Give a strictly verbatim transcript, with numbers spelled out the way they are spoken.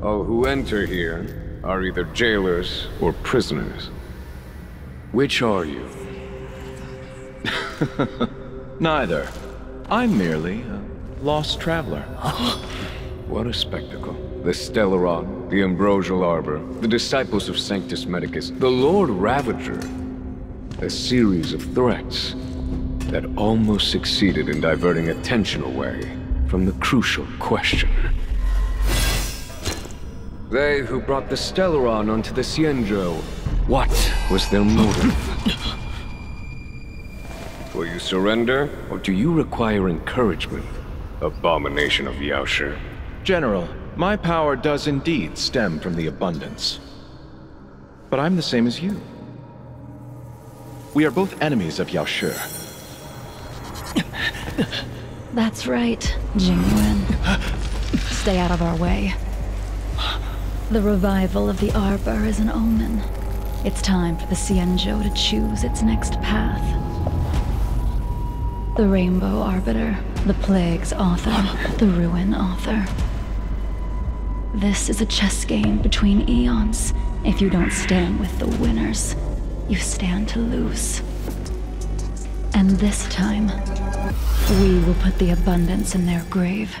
All who enter here are either jailers or prisoners. Which are you? Neither. I'm merely a lost traveler. What a spectacle. The Stellaron, the Ambrosial Arbor, the Disciples of Sanctus Medicus, the Lord Ravager. A series of threats that almost succeeded in diverting attention away from the crucial question. They who brought the Stellaron onto the Cienjo, what was their motive? Will you surrender, or do you require encouragement? Abomination of Yaoshi. General, my power does indeed stem from the abundance. But I'm the same as you. We are both enemies of Yaoshi. That's right, Jing Yuan. Stay out of our way. The revival of the Arbor is an omen. It's time for the Cienjo to choose its next path. The Rainbow Arbiter, the Plague's author, the Ruin author. This is a chess game between eons. If you don't stand with the winners, you stand to lose. And this time, we will put the abundance in their grave.